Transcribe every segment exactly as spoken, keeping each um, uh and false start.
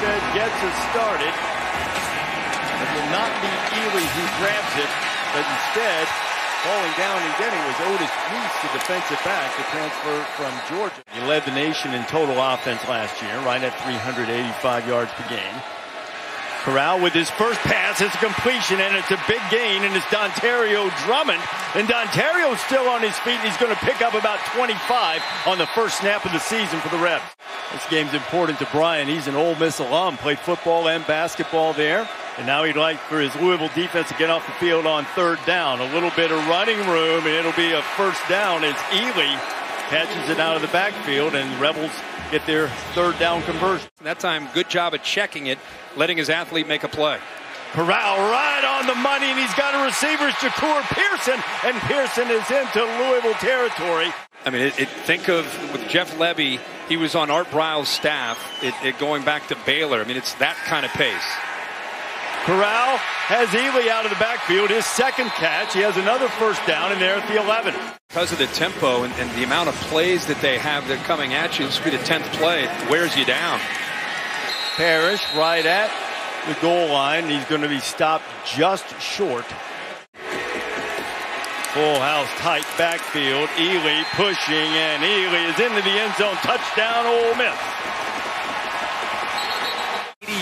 Armstead gets it started. It will not be Ely who grabs it, but instead, falling down and getting was Otis Reese, the defensive back, the transfer from Georgia. He led the nation in total offense last year, right at three hundred eighty-five yards per game. Corral with his first pass, it's a completion, and it's a big gain, and it's Dontario Drummond. And Dontario's still on his feet, and he's going to pick up about twenty-five on the first snap of the season for the Rebs. This game's important to Brian. He's an Ole Miss alum, played football and basketball there. And now he'd like for his Louisville defense to get off the field on third down. A little bit of running room, and it'll be a first down as Ely catches it out of the backfield, and Rebels get their third down conversion. That time, good job of checking it, letting his athlete make a play. Corral right on the money, and he's got a receiver, Ja'Cour Pearson, and Pearson is into Louisville territory. I mean, it, it, think of with Jeff Levy, he was on Art Briles' staff, it, it going back to Baylor. I mean, it's that kind of pace. Corral has Ely out of the backfield, his second catch. He has another first down in there at the eleven. Because of the tempo and, and the amount of plays that they have, they're coming at you. This will be the tenth play. It wears you down. Parrish right at the goal line. He's going to be stopped just short. Full house, tight backfield. Ely pushing, and Ely is into the end zone. Touchdown, Ole Miss.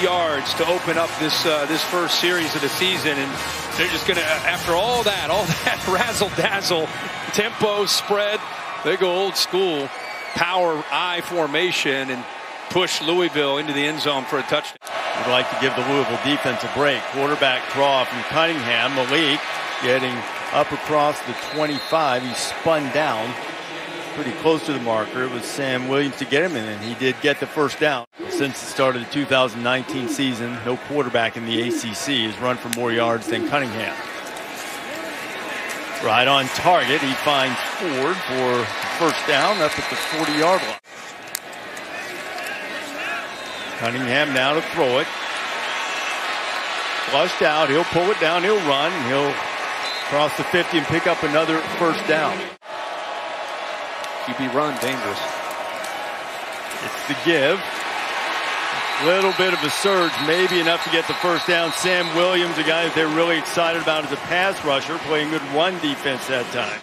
Yards to open up this uh, this first series of the season, and they're just gonna, after all that all that razzle dazzle, tempo, spread, they go old school power I formation and push Louisville into the end zone for a touchdown. I'd like to give the Louisville defense a break. Quarterback draw from Cunningham. Malik getting up across the twenty-five. He spun down pretty close to the marker. It was Sam Williams to get him, in, and he did get the first down. Since the start of the two thousand nineteen season, no quarterback in the A C C has run for more yards than Cunningham. Right on target, he finds Ford for first down up at the forty-yard line. Cunningham now to throw it. Flushed out, he'll pull it down, he'll run, and he'll cross the fifty and pick up another first down. Q B run, dangerous. It's the give. Little bit of a surge, maybe enough to get the first down. Sam Williams, a guy that they're really excited about as a pass rusher, playing good run defense that time.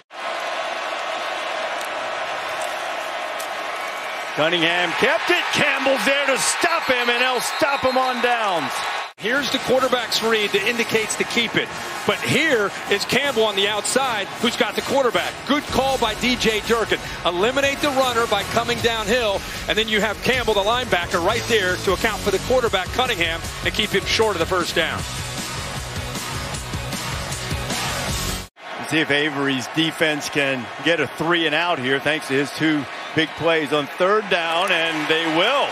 Cunningham kept it. Campbell's there to stop him, and he'll stop him on downs. Here's the quarterback's read that indicates to keep it. But here is Campbell on the outside, who's got the quarterback. Good call by D J Durkin. Eliminate the runner by coming downhill, and then you have Campbell, the linebacker, right there to account for the quarterback, Cunningham, and keep him short of the first down. Let's see if Avery's defense can get a three and out here, thanks to his two big plays on third down, and they will.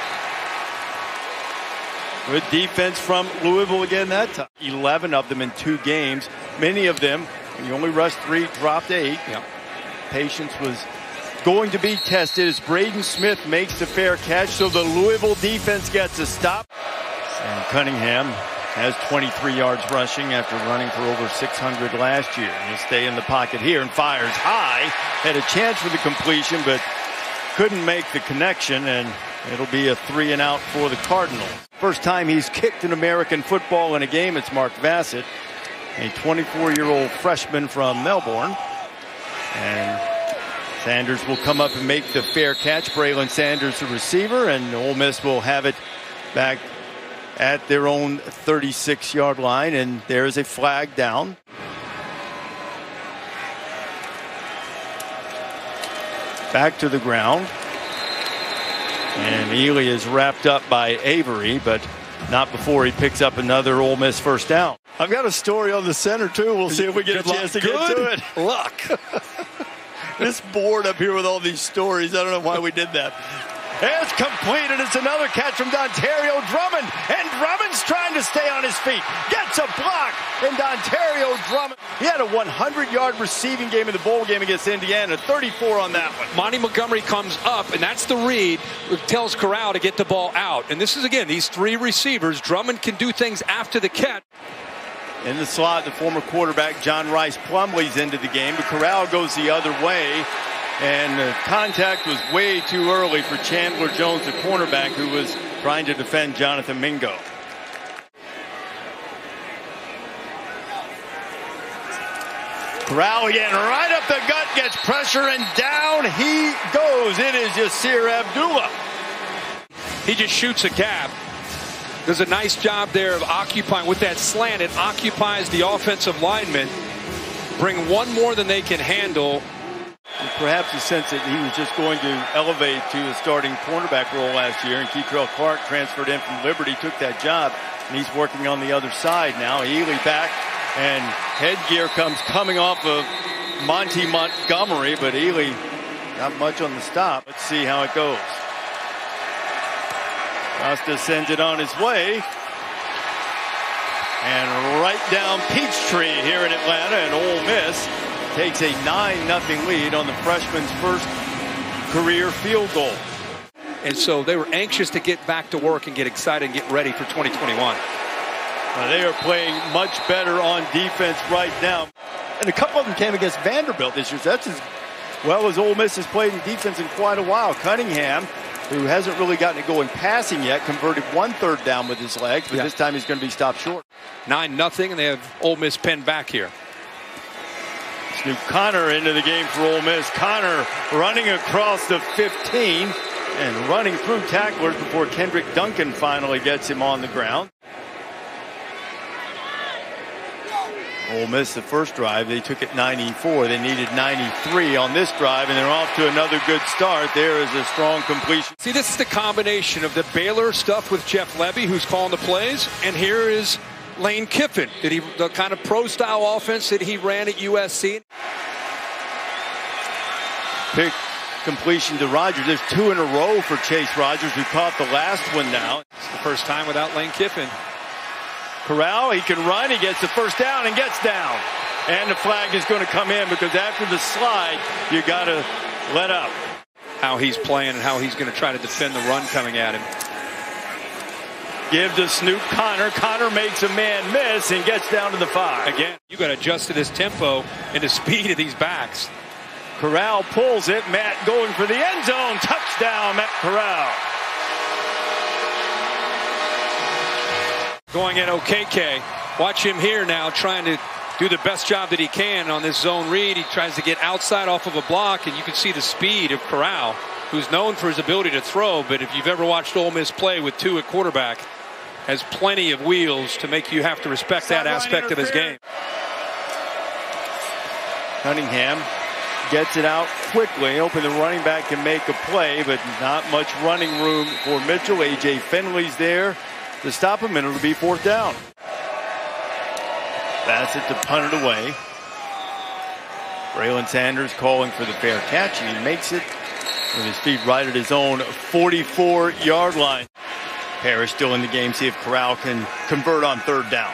Good defense from Louisville again that time. eleven of them in two games. Many of them, you only rushed three, dropped eight. Yep. Patience was going to be tested as Braden Smith makes the fair catch, so the Louisville defense gets a stop. And Cunningham has twenty-three yards rushing after running for over six hundred last year. He'll stay in the pocket here and fires high. Had a chance for the completion, but couldn't make the connection, and it'll be a three and out for the Cardinals. First time he's kicked in American football in a game, it's Mark Bassett, a twenty-four-year-old freshman from Melbourne. And Sanders will come up and make the fair catch. Braylon Sanders, the receiver, and Ole Miss will have it back at their own thirty-six-yard line, and there is a flag down. Back to the ground. And Ely is wrapped up by Avery, but not before he picks up another Ole Miss first down. I've got a story on the center, too. We'll see if we get Good a chance luck. to get Good to it. luck. This board up here with all these stories, I don't know why we did that. It's complete, and it's another catch from Dontario Drummond. And Drummond's trying to stay on his feet. Gets a block, and Dontario Drummond. He had a hundred-yard receiving game in the bowl game against Indiana. thirty-four on that one. Monty Montgomery comes up, and that's the read. It tells Corral to get the ball out. And this is, again, these three receivers. Drummond can do things after the catch. In the slot, the former quarterback, John Rice Plumlee's into the game, but Corral goes the other way. and the contact was way too early for Chandler Jones, the cornerback, who was trying to defend Jonathan Mingo. Corral getting right up the gut, gets pressure, and down he goes. It is Yasir Abdullah. He just shoots a gap. There's a nice job there of occupying with that slant. It occupies the offensive lineman. Bring one more than they can handle. And perhaps the sense that he was just going to elevate to the starting cornerback role last year, and Keithrell Clark transferred in from Liberty, took that job, and he's working on the other side now. Healy back, and headgear comes coming off of Monty Montgomery, but Healy not much on the stop. Let's see how it goes. Costa sends it on his way. And right down Peachtree here in Atlanta, and Ole Miss takes a nine nothing lead on the freshman's first career field goal. And so they were anxious to get back to work and get excited and get ready for twenty twenty-one. Now they are playing much better on defense right now. And a couple of them came against Vanderbilt this year. So that's as well as Ole Miss has played in defense in quite a while. Cunningham, who hasn't really gotten to go in passing yet, converted one third down with his legs, but yeah. This time he's going to be stopped short. nine nothing, and they have Ole Miss pinned back here. Snoop Connor into the game for Ole Miss. Connor running across the fifteen and running through tacklers before Kendrick Duncan finally gets him on the ground. Ole Miss, the first drive, they took it ninety-four. They needed ninety-three on this drive, and they're off to another good start. There is a strong completion. See, this is the combination of the Baylor stuff with Jeff Levy, who's calling the plays, and here is Lane Kiffin. Did he, the kind of pro-style offense that he ran at U S C. Pick completion to Rodgers. There's two in a row for Chase Rodgers, who caught the last one now. It's the first time without Lane Kiffin. Corral, he can run, he gets the first down and gets down. And the flag is going to come in, because after the slide, you got to let up. How he's playing and how he's going to try to defend the run coming at him. Give to Snoop Connor. Connor makes a man miss and gets down to the five. Again, you got to adjust to this tempo and the speed of these backs. Corral pulls it. Matt going for the end zone. Touchdown, Matt Corral. Going at O K K. Watch him here now, trying to do the best job that he can on this zone read. He tries to get outside off of a block, and you can see the speed of Corral, who's known for his ability to throw, but if you've ever watched Ole Miss play with two at quarterback, has plenty of wheels to make you have to respect that aspect of his game. Cunningham gets it out quickly, hoping the running back can make a play, but not much running room for Mitchell. A J Finley's there to stop him, and it'll be fourth down. Bassett to punt it away. Braylon Sanders calling for the fair catch, and he makes it with his feet right at his own forty-four yard line. Parrish still in the game. See if Corral can convert on third down.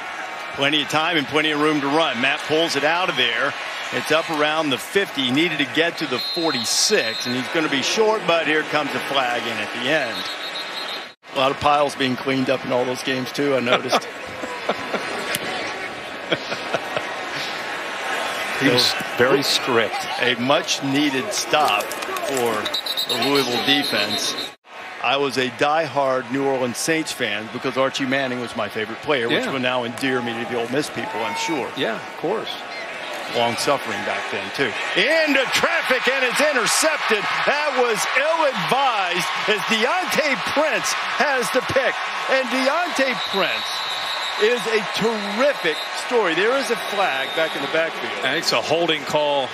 Plenty of time and plenty of room to run. Matt pulls it out of there. It's up around the fifty. He needed to get to the forty-six, and he's going to be short, but here comes the flag in at the end. A lot of piles being cleaned up in all those games, too, I noticed. He was very strict. A much-needed stop for the Louisville defense. I was a die-hard New Orleans Saints fan because Archie Manning was my favorite player, yeah, which will now endear me to the Ole Miss people, I'm sure. Yeah, of course. Long-suffering back then, too. Into traffic, and it's intercepted. That was ill-advised as Deontay Prince has the pick. And Deontay Prince is a terrific story. There is a flag back in the backfield. And it's a holding call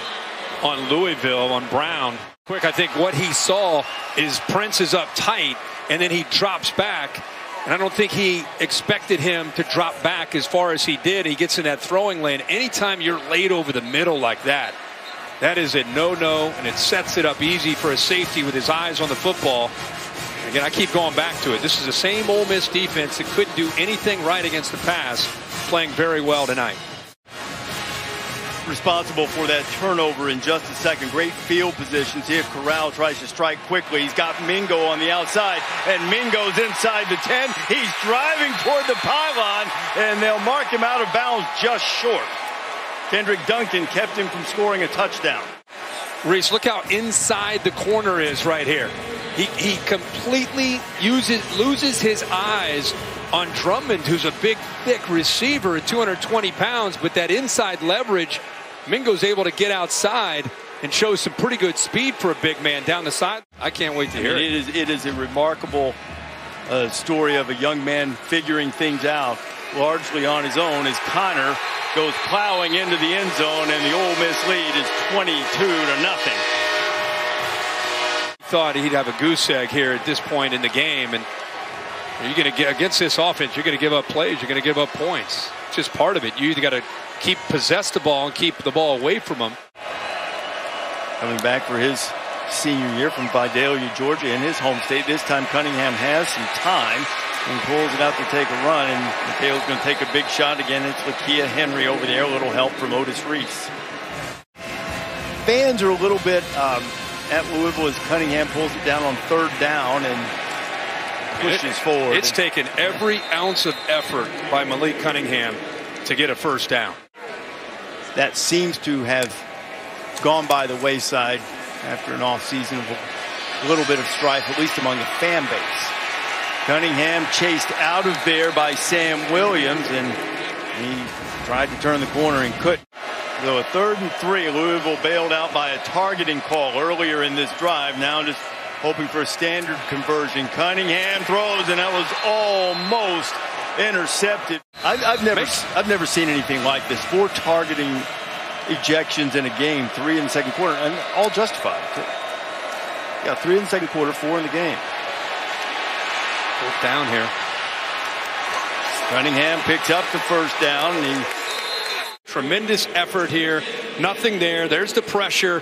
on Louisville, on Brown. Quick, I think what he saw is Prince is up tight, and then he drops back. And I don't think he expected him to drop back as far as he did. He gets in that throwing lane. Anytime you're laid over the middle like that, that is a no-no, and it sets it up easy for a safety with his eyes on the football. Again, I keep going back to it. This is the same Ole Miss defense that couldn't do anything right against the pass, playing very well tonight. Responsible for that turnover in just a second. Great field position. See if Corral tries to strike quickly. He's got Mingo on the outside, and Mingo's inside the ten. He's driving toward the pylon, and they'll mark him out of bounds just short. Kendrick Duncan kept him from scoring a touchdown. Reese, look how inside the corner is right here. He, he completely uses loses his eyes on Drummond, who's a big, thick receiver at two hundred twenty pounds, but that inside leverage, Mingo's able to get outside and show some pretty good speed for a big man down the side. I can't wait to hear it. It is, it is a remarkable uh, story of a young man figuring things out largely on his own as Connor goes plowing into the end zone, and the Ole Miss lead is twenty-two to nothing. Thought he'd have a goose egg here at this point in the game, and you're going to get against this offense, you're going to give up plays, you're going to give up points. It's just part of it. You either got to keep possess the ball and keep the ball away from them. Coming back for his senior year from Vidalia, Georgia, in his home state. This time Cunningham has some time and pulls it out to take a run, and McHale's going to take a big shot again. It's Lakia Henry over there, a little help from Otis Reese. Fans are a little bit um, at Louisville as Cunningham pulls it down on third down and pushes it forward. It's taken every ounce of effort by Malik Cunningham to get a first down. That seems to have gone by the wayside after an offseason of a little bit of strife, at least among the fan base. Cunningham chased out of there by Sam Williams, and he tried to turn the corner and couldn't. So a third and three, Louisville bailed out by a targeting call earlier in this drive. Now just hoping for a standard conversion. Cunningham throws, and that was almost intercepted. I've, I've never, I've never seen anything like this. Four targeting ejections in a game, three in the second quarter, and all justified. Yeah, three in the second quarter, four in the game. Fourth down here. Cunningham picks up the first down. And he... Tremendous effort here. Nothing there. There's the pressure.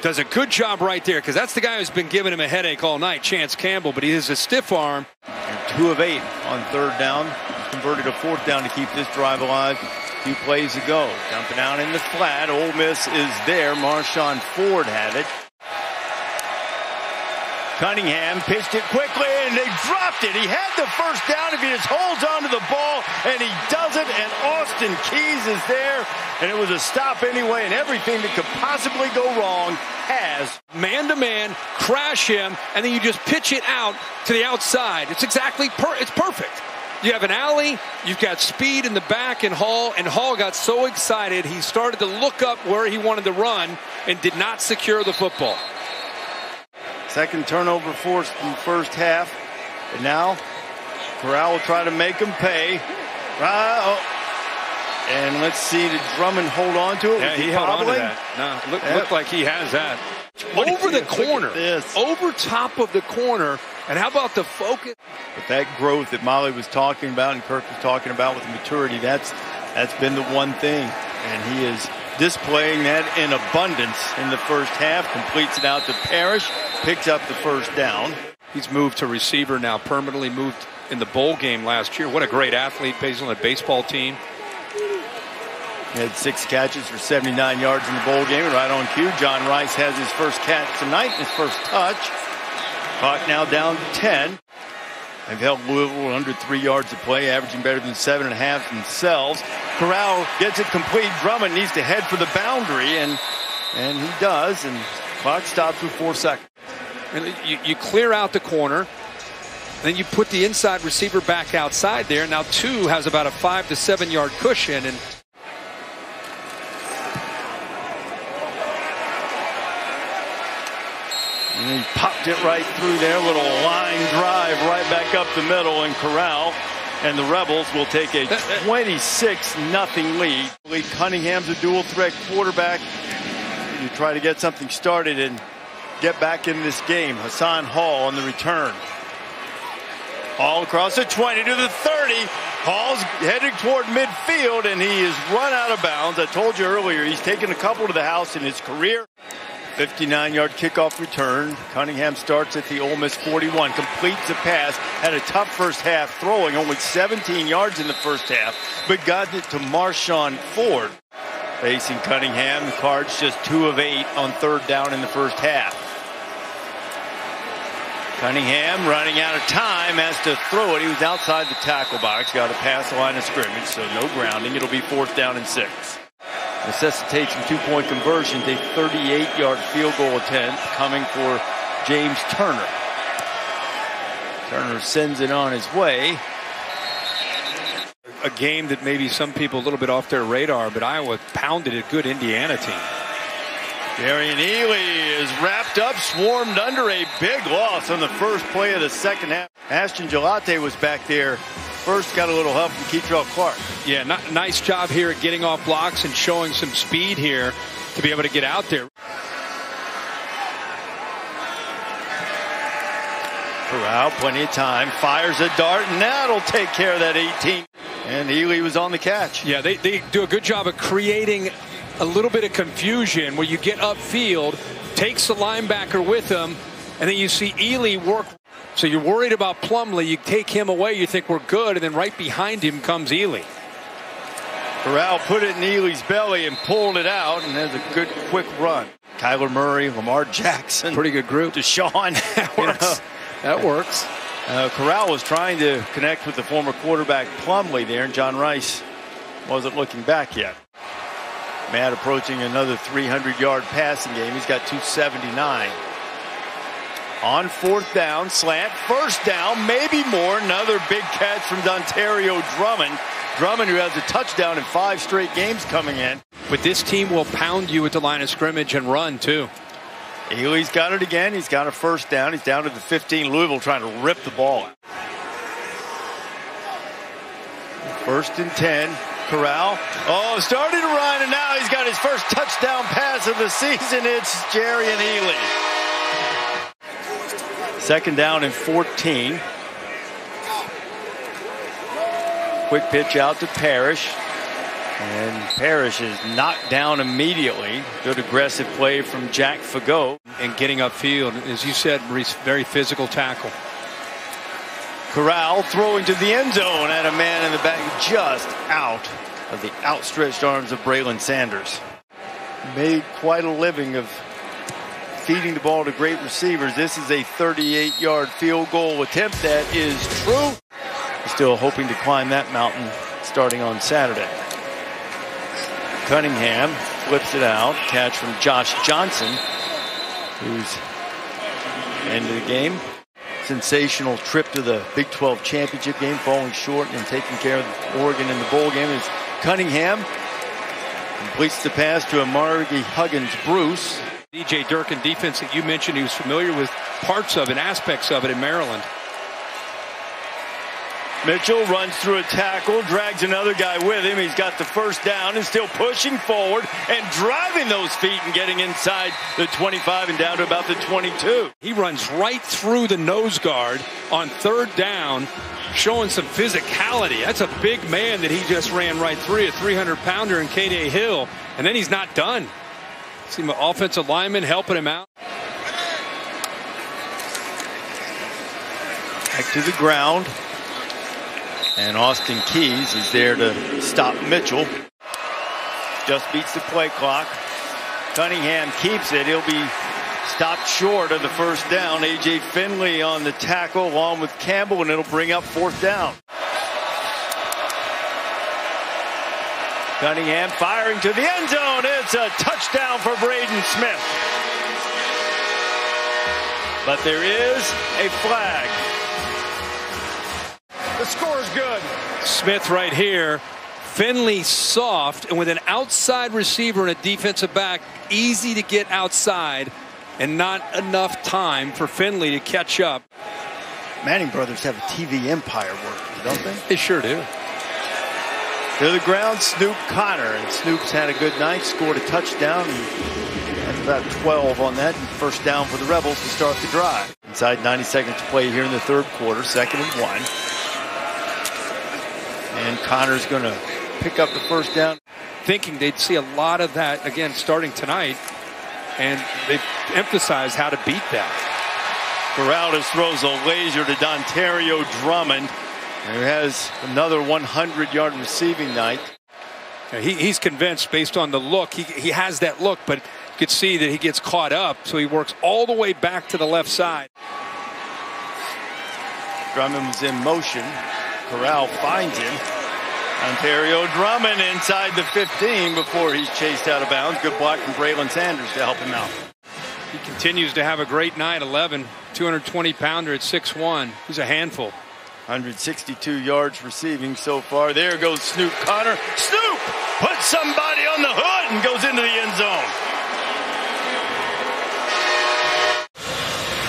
Does a good job right there, because that's the guy who's been giving him a headache all night, Chance Campbell, but he is a stiff arm. And two of eight on third down. Converted a fourth down to keep this drive alive. Two plays to go. Dumping out in the flat. Ole Miss is there. Marshon Ford had it. Cunningham pitched it quickly, and they dropped it. He had the first down if he just holds on to the ball, and he doesn't, and Austin Keyes is there, and it was a stop anyway, and everything that could possibly go wrong has. Man-to-man, crash him, and then you just pitch it out to the outside. It's exactly, per it's perfect. You have an alley, you've got speed in the back, and Hall, and Hall got so excited, he started to look up where he wanted to run and did not secure the football. Second turnover forced in the first half. And now Corral will try to make him pay. Uh, oh. And let's see, did Drummond hold on to it? Yeah, he, he held on to that. No, look, yep. Looked like he has that. What over the corner. Over top of the corner. And how about the focus? But that growth that Molly was talking about and Kirk was talking about with maturity, that's that's been the one thing. And he is displaying that in abundance in the first half. Completes it out to Parrish, picks up the first down. He's moved to receiver now, permanently moved in the bowl game last year. What a great athlete, plays on a baseball team. He had six catches for seventy-nine yards in the bowl game. Right on cue, John Rice has his first catch tonight, his first touch. Clock now down to ten. They've held Louisville under three yards of play, averaging better than seven and a half themselves. Corral gets it complete. Drummond needs to head for the boundary, and and he does, and clock stops with four seconds. And you, you clear out the corner, then you put the inside receiver back outside there. Now two has about a five to seven yard cushion, and and he popped it right through there. Little line drive right back up the middle, and Corral and the Rebels will take a twenty-six nothing lead. Cunningham's a dual threat quarterback. You try to get something started and get back in this game. Hassan Hall on the return. All across the twenty to the thirty. Hall's headed toward midfield, and he is run out of bounds. I told you earlier, he's taken a couple to the house in his career. fifty-nine yard kickoff return. Cunningham starts at the Ole Miss forty-one, completes the pass. Had a tough first half throwing, only seventeen yards in the first half, but got it to Marshon Ford. Facing Cunningham, the Cards just two of eight on third down in the first half. Cunningham running out of time, has to throw it. He was outside the tackle box, got a pass line of scrimmage, so no grounding. It'll be fourth down and six. necessitates some two-point conversions, a thirty-eight yard field goal attempt coming for James Turner. Turner sends it on his way. A game that maybe some people a little bit off their radar, but Iowa pounded a good Indiana team. Darian Ealy is wrapped up, swarmed under, a big loss on the first play of the second half. Ashton Gelate was back there. First got a little help from Keithrell Clark. Yeah, not, nice job here at getting off blocks and showing some speed here to be able to get out there. Corral, plenty of time, fires a dart, and that'll take care of that eighteen. And Ealy was on the catch. Yeah, they, they do a good job of creating a little bit of confusion where you get upfield, takes the linebacker with him, and then you see Ealy work. So you're worried about Plumlee. You take him away, you think we're good, and then right behind him comes Ealy. Corral put it in Ealy's belly and pulled it out, and there's a good quick run. Kyler Murray, Lamar Jackson. Pretty good group. Deshaun. That works. That works. Uh, Corral was trying to connect with the former quarterback Plumlee there, and John Rice wasn't looking back yet. Matt approaching another three hundred yard passing game. He's got two seventy-nine. On fourth down, slant, first down, maybe more. Another big catch from Dontario Drummond. Drummond, who has a touchdown in five straight games coming in. But this team will pound you at the line of scrimmage and run, too. Ealy's got it again. He's got a first down. He's down to the fifteen. Louisville trying to rip the ball out. First and ten. Corral. Oh, started to run, and now he's got his first touchdown pass of the season. It's Jerry and Ealy. Second down and fourteen. Quick pitch out to Parrish. And Parrish is knocked down immediately. Good aggressive play from Jack Fagot. And getting upfield, as you said, very physical tackle. Corral throwing to the end zone at a man in the back, just out of the outstretched arms of Braylon Sanders. Made quite a living of feeding the ball to great receivers. This is a thirty-eight yard field goal attempt. That is true. Still hoping to climb that mountain starting on Saturday. Cunningham flips it out. Catch from Josh Johnson, who's end of the game. Sensational trip to the Big twelve championship game, falling short and taking care of Oregon in the bowl game. Is Cunningham completes the pass to Amari Huggins-Bruce. D J Durkin defense that you mentioned, he was familiar with parts of it, aspects of it in Maryland. Mitchell runs through a tackle, drags another guy with him. He's got the first down and still pushing forward and driving those feet and getting inside the twenty-five and down to about the twenty-two. He runs right through the nose guard on third down, showing some physicality. That's a big man that he just ran right through, a three hundred pounder in K D Hill, and then he's not done. See my offensive lineman helping him out. Back to the ground. And Austin Keyes is there to stop Mitchell. Just beats the play clock. Cunningham keeps it. He'll be stopped short of the first down. A J Finley on the tackle along with Campbell, and it'll bring up fourth down. Cunningham firing to the end zone. It's a touchdown for Braden Smith. But there is a flag. The score is good. Smith right here. Finley soft, and with an outside receiver and a defensive back, easy to get outside and not enough time for Finley to catch up. Manning brothers have a T V empire working, don't they? They sure do. To the ground, Snoop Connor. And Snoop's had a good night, scored a touchdown. That's about twelve on that. First down for the Rebels to start the drive. Inside ninety seconds to play here in the third quarter, second and one. And Connor's going to pick up the first down. Thinking they'd see a lot of that again starting tonight. And they've emphasized how to beat that. Corrales throws a laser to Dontario Drummond, who has another one hundred yard receiving night. Yeah, he, he's convinced based on the look. He, he has that look, but you can see that he gets caught up. So he works all the way back to the left side. Drummond's in motion. Corral finds him. Dontario Drummond inside the fifteen before he's chased out of bounds. Good block from Braylon Sanders to help him out. He continues to have a great night. eleven, two hundred twenty pounder at six one. He's a handful. one hundred sixty-two yards receiving so far. There goes Snoop Connor. Snoop puts somebody on the hood and goes into the end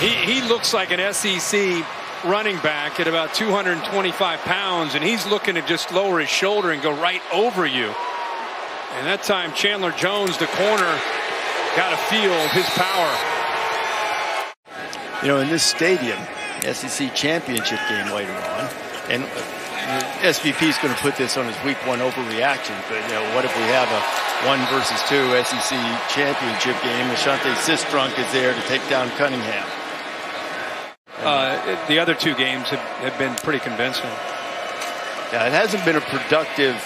zone. He, he looks like an S E C running back at about two hundred twenty-five pounds, and he's looking to just lower his shoulder and go right over you. And that time Chandler Jones, the corner, got a feel of his power. You know, in this stadium, S E C championship game later on, and S V P is going to put this on his week one overreaction, but you know, what if we have a one versus two S E C championship game? Ashante Sistrunk is there to take down Cunningham. Uh, the other two games have, have been pretty convincing. Yeah, it hasn't been a productive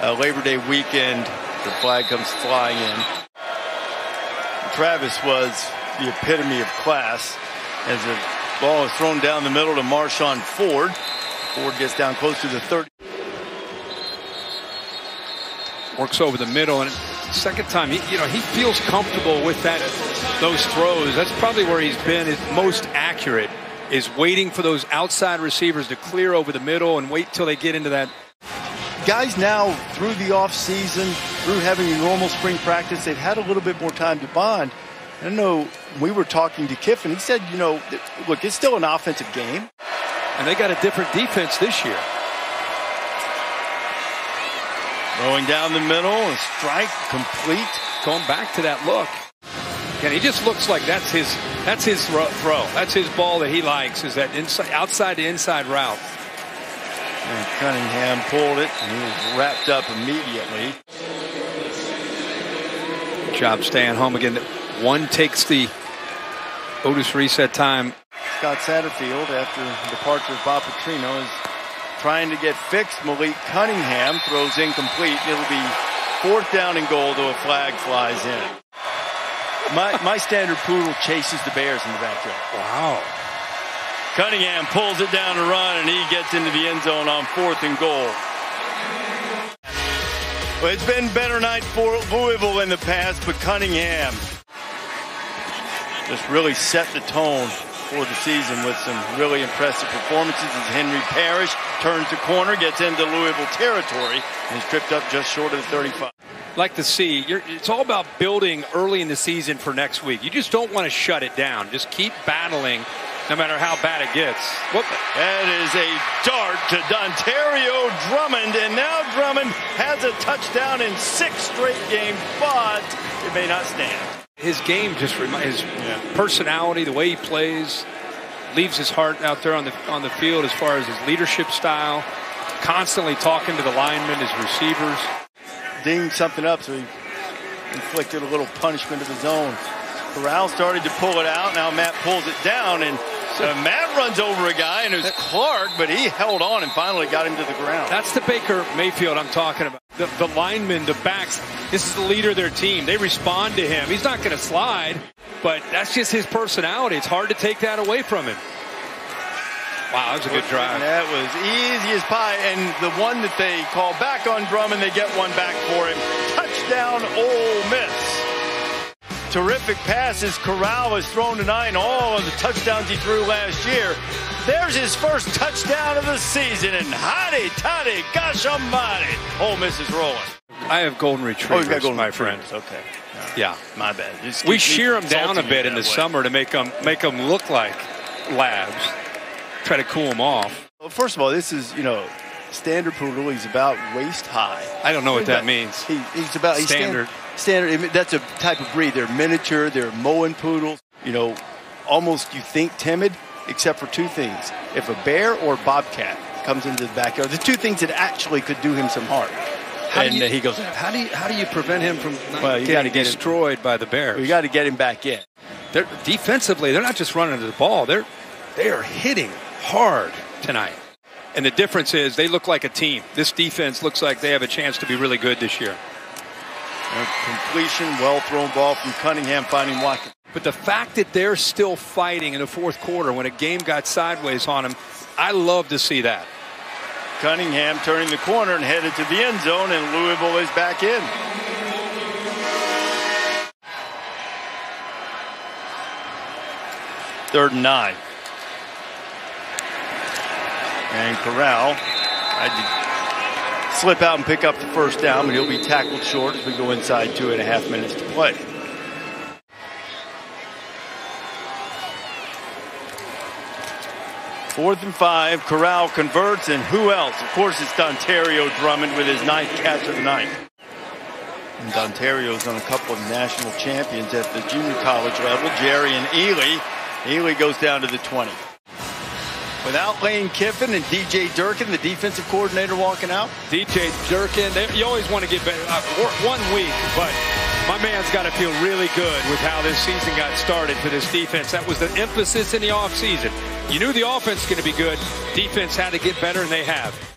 uh, Labor Day weekend. The flag comes flying in. Travis was the epitome of class as a ball is thrown down the middle to Marshon Ford. Ford gets down close to the thirty. Works over the middle, and second time, he, you know, he feels comfortable with that, those throws. That's probably where he's been his most accurate, is waiting for those outside receivers to clear over the middle and wait till they get into that. Guys now, through the offseason, through having a normal spring practice, they've had a little bit more time to bond. I know we were talking to Kiffin. He said, you know, look, it's still an offensive game. And they got a different defense this year. Going down the middle, a strike complete. Going back to that look. And he just looks like that's his that's his throw. That's his ball that he likes, is that inside, outside to inside route. And Cunningham pulled it, and he was wrapped up immediately. Good job staying home again. One takes the Otis Reese at time. Scott Satterfield, after the departure of Bob Petrino, is trying to get fixed. Malik Cunningham throws incomplete. It'll be fourth down and goal, though a flag flies in. My, my standard poodle chases the bears in the backyard. Wow. Cunningham pulls it down to run, and he gets into the end zone on fourth and goal. Well, it's been better night for Louisville in the past, but Cunningham just really set the tone for the season with some really impressive performances as Henry Parrish turns the corner, gets into Louisville territory, and is tripped up just short of the thirty-five. Like to see, you're, it's all about building early in the season for next week. You just don't want to shut it down. Just keep battling no matter how bad it gets. Whoop. That is a dart to Dontario Drummond, and now Drummond has a touchdown in six straight games, but it may not stand. His game just reminds, his yeah. personality, the way he plays, leaves his heart out there on the on the field as far as his leadership style, constantly talking to the linemen, his receivers. Dinged something up, so he inflicted a little punishment of his own. Corral started to pull it out, now Matt pulls it down, and so Matt runs over a guy, and it was Clark, but he held on and finally got him to the ground. That's the Baker Mayfield I'm talking about. The, the linemen, the backs, this is the leader of their team. They respond to him. He's not going to slide, but that's just his personality. It's hard to take that away from him. Wow, that was a good drive. And that was easy as pie, and the one that they call back on Drummond, they get one back for him. Touchdown, Ole Miss. Terrific passes. Corral has thrown tonight, all of the touchdowns he threw last year. There's his first touchdown of the season, and hotty toddy, gosh almighty, Ole Miss is rolling. I have golden retrievers, oh, got golden my retrievers. friend. Okay. Right. Yeah, my bad. Just we shear them down a bit in the way. summer to make them make them look like labs. Try to cool them off. Well, first of all, this is you know. Standard poodle, he's about waist high. I don't know what that means. He, he's about he's standard. Standard. Standard. That's a type of breed. They're miniature. They're Moen poodles. You know, almost you think timid, except for two things: if a bear or bobcat comes into the backyard, the two things that actually could do him some harm. How and you, uh, he goes, how do you how do you prevent him from well, you getting get destroyed him. by the bears? Well, you got to get him back in. They're defensively. They're not just running to the ball. They're they are hitting hard tonight. And the difference is they look like a team. This defense looks like they have a chance to be really good this year. A completion, well-thrown ball from Cunningham finding Watkins. But the fact that they're still fighting in the fourth quarter when a game got sideways on them, I love to see that. Cunningham turning the corner and headed to the end zone, and Louisville is back in. Third and nine. And Corral had to slip out and pick up the first down, but he'll be tackled short as we go inside two and a half minutes to play. Fourth and five, Corral converts, and who else? Of course, it's Dontario Drummond with his ninth catch of the night. And Dontario's on a couple of national champions at the junior college level, Jerry and Ely. Ely goes down to the twenty. Without Lane Kiffin and D J Durkin, the defensive coordinator walking out. D J Durkin, they, you always want to get better. Uh, one week, but my man's got to feel really good with how this season got started for this defense. That was the emphasis in the offseason. You knew the offense was going to be good. Defense had to get better, and they have.